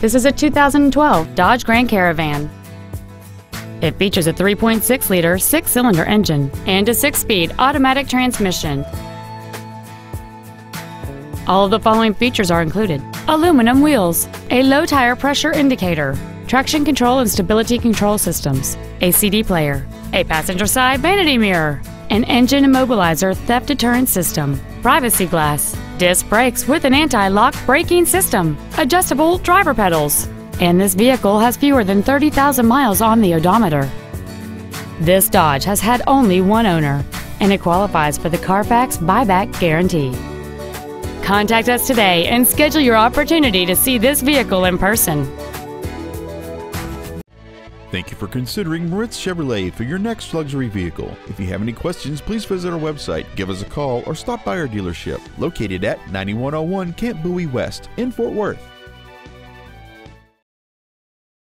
This is a 2012 Dodge Grand Caravan. It features a 3.6-liter six-cylinder engine and a six-speed automatic transmission. All of the following features are included: aluminum wheels, a low tire pressure indicator, traction control and stability control systems, a CD player, a passenger side vanity mirror, an engine immobilizer theft deterrent system, privacy glass, disc brakes with an anti-lock braking system, adjustable driver pedals, and this vehicle has fewer than 30,000 miles on the odometer. This Dodge has had only one owner, and it qualifies for the Carfax buyback guarantee. Contact us today and schedule your opportunity to see this vehicle in person. Thank you for considering Moritz Chevrolet for your next luxury vehicle. If you have any questions, please visit our website, give us a call, or stop by our dealership located at 9101 Camp Bowie West in Fort Worth.